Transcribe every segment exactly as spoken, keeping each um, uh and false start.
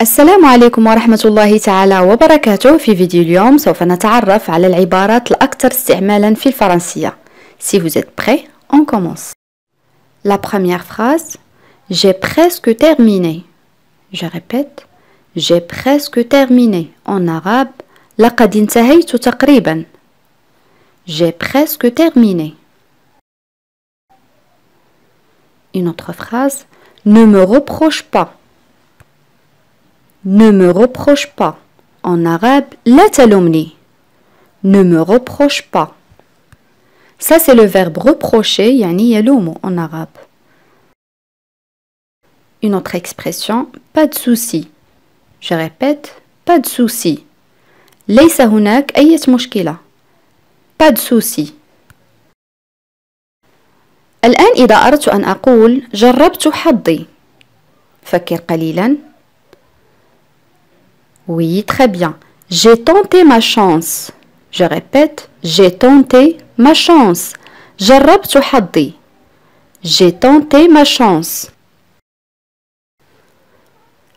السلام عليكم ورحمة الله تعالى وبركاته. في فيديو اليوم سوف نتعرف على العبارات الأكثر استعمالا في الفرنسية. Si vous êtes prêts, on commence. La première phrase, j'ai presque terminé. Je répète, j'ai presque terminé. En arabe, لقد انتهيت تقريبا. J'ai presque terminé. Une autre phrase, ne me reproche pas. Ne me reproche pas. En arabe, la talomni. Ne me reproche pas. Ça, c'est le verbe reprocher, yani yaloum en arabe. Une autre expression, pas de souci. Je répète, pas de souci. Laysa hunak ayet mushkila. Pas de souci. الآن إذا أردت أن أقول جربت حظي. فكر قليلا. Oui, très bien. J'ai tenté ma chance. Je répète, j'ai tenté ma chance. جربت حظي. J'ai tenté ma chance.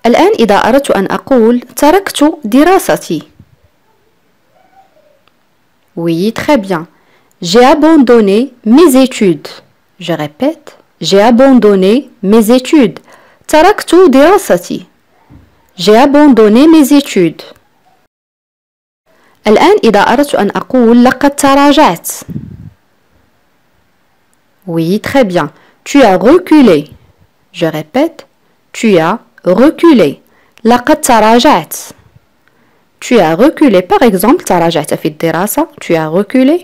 الآن إذا أردت أن أقول تركت دراستي. Oui, très bien. J'ai abandonné mes études. Je répète, j'ai abandonné mes études. Taraktu dirasati. J'ai abandonné mes études. الآن إذا أردت أن أقول لقد تراجعت. Oui, très bien. Tu as reculé. Je répète, tu as reculé. لقد تراجعت. Tu as reculé. Par exemple, تراجعت في الدراسة. Tu as reculé.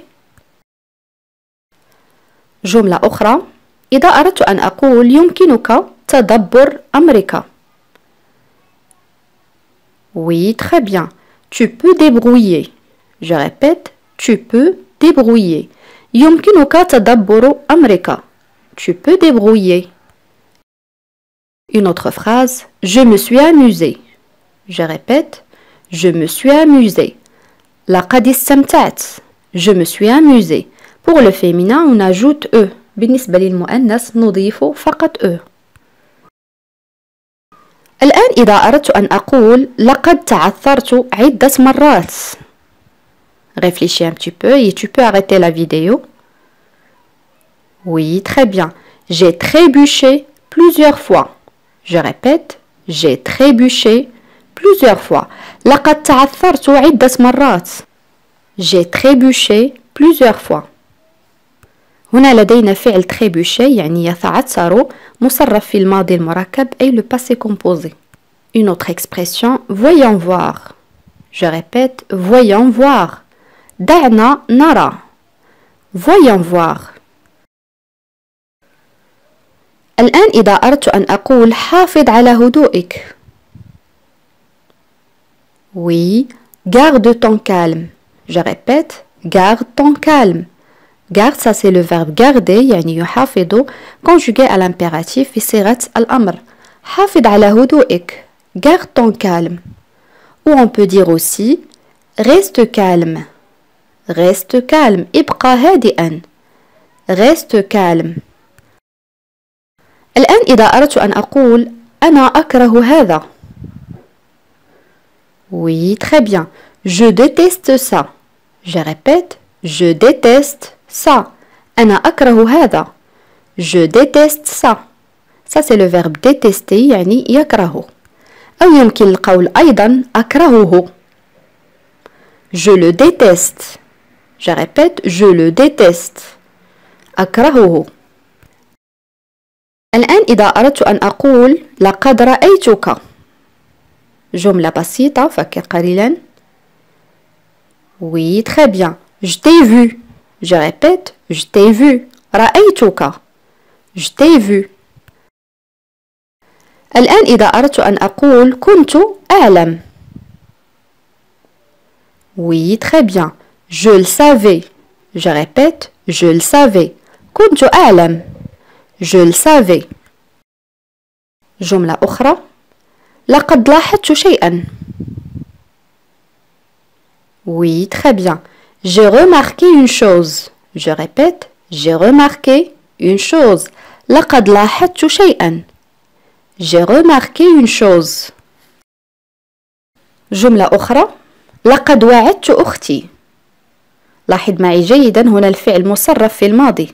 جملة أخرى إذا أردت أن أقول يمكنك تدبر أمريكا. Oui, très bien. Tu peux débrouiller. Je répète, tu peux débrouiller. يمكنك تدبر أمريكا. Tu peux débrouiller. Une autre phrase. Je me suis amusé. Je répète, je me suis amusé. لقد استمتعت. Je me suis amusé. Pour le féminin, on ajoute E. بالنسبة للمؤنث نضيف فقط E. الآن إذا أردت أن أقول لقد تعثرت عدة مرات. Réfléchis un petit peu et tu peux arrêter la vidéo. Oui, très bien. J'ai trébuché plusieurs fois. Je répète, j'ai trébuché plusieurs fois. لقد تعثرت عدة مرات. J'ai trébuché plusieurs fois. هنا لدينا فعل تريبوشي يعني يتعثر مصرف في الماضي المركب أي le passé composé. Une autre expression, voyons voir. Je répète, voyons voir. دعنا نرى. Voyons voir. الآن إذا أردت أن أقول حافظ على هدوئك. Oui, garde ton calme. Je répète, garde ton calme. Garde, ça c'est le verbe garder, يعني يحافظ, conjugué à l'impératif في صيغة الأمر. حافظ على هدوئك. Garde ton calme. Ou on peut dire aussi reste calme. Reste calme. ابقى هادئا. Reste calme. الآن إذا أردت أن أقول أنا أكره هذا. Oui, très bien. Je déteste ça. Je répète, je déteste ça. أنا أكره هذا. Je déteste ça. Ça c'est le verbe détester يعني يكره. أو يمكن القول أيضا أكرهه. Je le déteste. Je répète, je le déteste. أكرهه. الآن إذا أردت أن أقول لقد رأيتك. جملة بسيطة فكر قليلا. Oui, très bien. Je t'ai vu. Je répète, je t'ai vu. رأيتك. Je t'ai vu. الآن إذا أردت أن أقول كنت أعلم. Oui, très bien. Je le savais. Je répète, je le savais. كنت أعلم. Je le savais. جملة أخرى. لقد لاحظت شيئا. Oui, très bien. J'ai remarqué une chose. Je répète, j'ai remarqué une chose. لقد لاحظت شيئا. J'ai remarqué une chose. جملة أخرى، لقد وعدت أختي. لاحظ معي جيدا هنا الفعل مصرف في الماضي.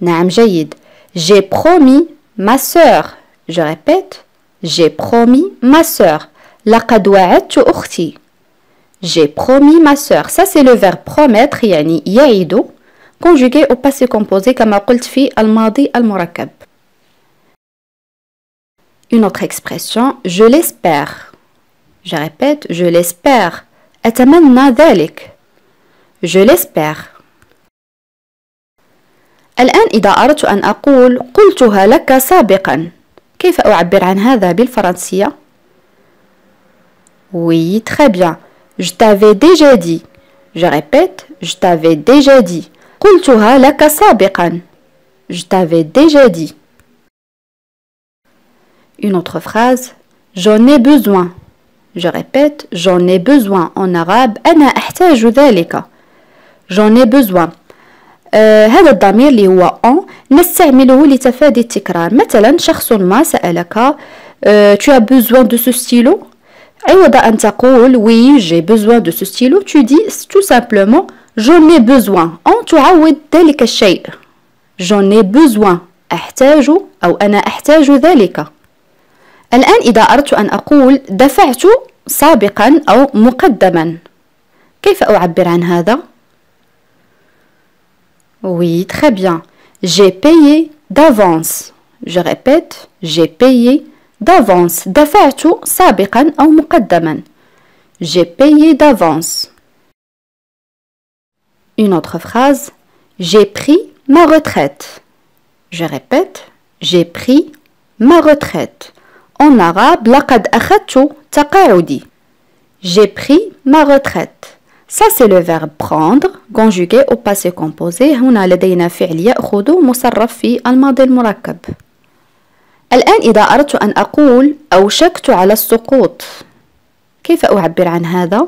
نعم جيد. J'ai promis ma sœur. Je répète. J'ai promis ma sœur. لقد وعدت أختي. J'ai promis ma sœur. Ça c'est le verbe promettre يعني يعيد conjugué au passé composé كما قلت في الماضي المركب. Une autre expression, je l'espère. Je répète, je l'espère. أتمنى ذلك. Je l'espère. الآن إذا أردت أن أقول قلتها لك سابقا، كيف أعبر عن هذا بالفرنسية؟ Oui, très bien. Je t'avais déjà dit. Je répète, je t'avais déjà dit. قلتها لك سابقا. Je t'avais déjà dit. Une autre phrase. J'en ai besoin. Je répète. J'en ai besoin. En arabe. أنا أحتاج ذلك. J'en ai besoin. آه هذا الضمير اللي هو أن نستعمله لتفادي التكرار. مثلا شخص ما سألك آه, tu as besoin de ce stylo. عوض أن تقول oui j'ai besoin de ce stylo, tu dis tout simplement j'en ai besoin. أن تعوض ذلك الشيء. J'en ai besoin. أحتاج أو أنا أحتاج ذلك. الآن إذا أردت أن أقول دفعت سابقا أو مقدما، كيف أعبر عن هذا؟ Oui, très bien. J'ai payé d'avance. Je répète, j'ai payé d'avance. دفعت سابقا أو مقدما. J'ai payé d'avance. Une autre phrase. J'ai pris ma retraite. Je répète, j'ai pris ma retraite. En arabe, لقد أخذت تقاعدي. J'ai pris ma retraite. Ça c'est le verbe prendre conjugué au passé composé. هنا لدينا فعل يأخذ مصرف في الماضي المركب. الآن إذا أردت أن أقول أوشكت على السقوط، كيف أعبر عن هذا؟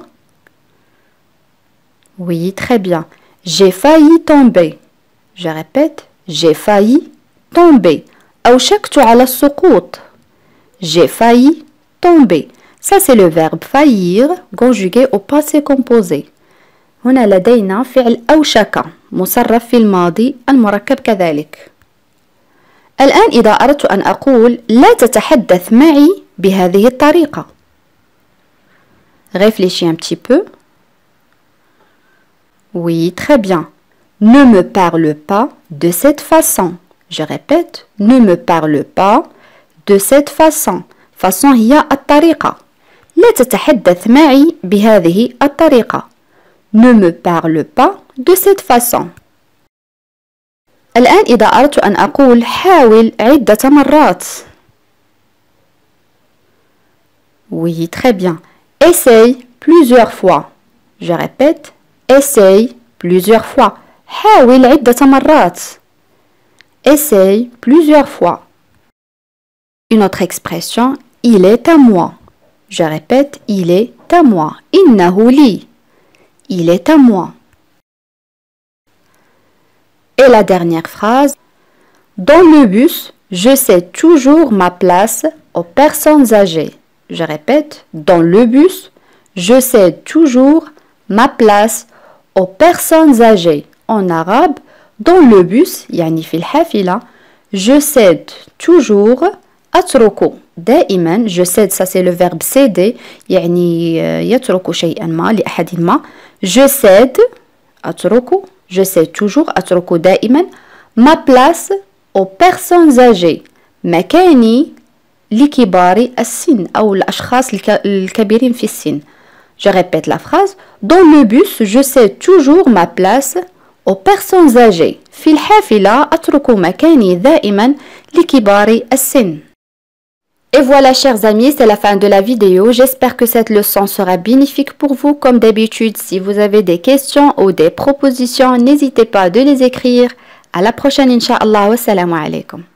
Oui, très bien. J'ai failli tomber. Je répète, j'ai failli tomber. أوشكت على السقوط. J'ai failli tomber. Ça c'est le verbe faillir conjugué au passé composé. هنا لدينا فعل أوشك مصرف في الماضي المركب كذلك. الآن إذا أردت أن أقول لا تتحدث معي بهذه الطريقة. Réfléchis un petit peu. Oui, très bien. Ne me parle pas de cette façon. Je répète, ne me parle pas de cette façon. Façon هي الطريقة. لا تتحدث معي بهذه الطريقة. Ne me parle pas de cette façon. الآن إذا أردت أن أقول حاول عدة مرات. Oui, très bien. Essaye plusieurs fois. Je répète. Essaye plusieurs fois. حاول عدة مرات. Essaye plusieurs fois. Une autre expression. Il est à moi. Je répète. Il est à moi. إنه لي. Il est à moi. Et la dernière phrase. Dans le bus, je sais toujours ma place aux personnes âgées. Je répète. Dans le bus, je sais toujours ma place aux personnes âgées. En arabe, dans le bus, يعني في الحافلة, je cède toujours أترك دائما. Je cède, ça c'est le verbe céder يعني يترك شيئا ما لأحد ما. Je cède أترك. Je cède toujours أترك دائما ma place aux personnes âgées. مكاني لكبار السن أو الأشخاص الكبيرين في السن. Je répète la phrase. Dans le bus, je cède toujours ma place aux personnes âgées. في الحافلة أترك مكاني دائما لكبار السن. Et voilà, chers amis, c'est la fin de la vidéo. J'espère que cette leçon sera bénéfique pour vous. Comme d'habitude, si vous avez des questions ou des propositions, n'hésitez pas de les écrire. À la prochaine, Inch'Allah. Wassalamu alaikum.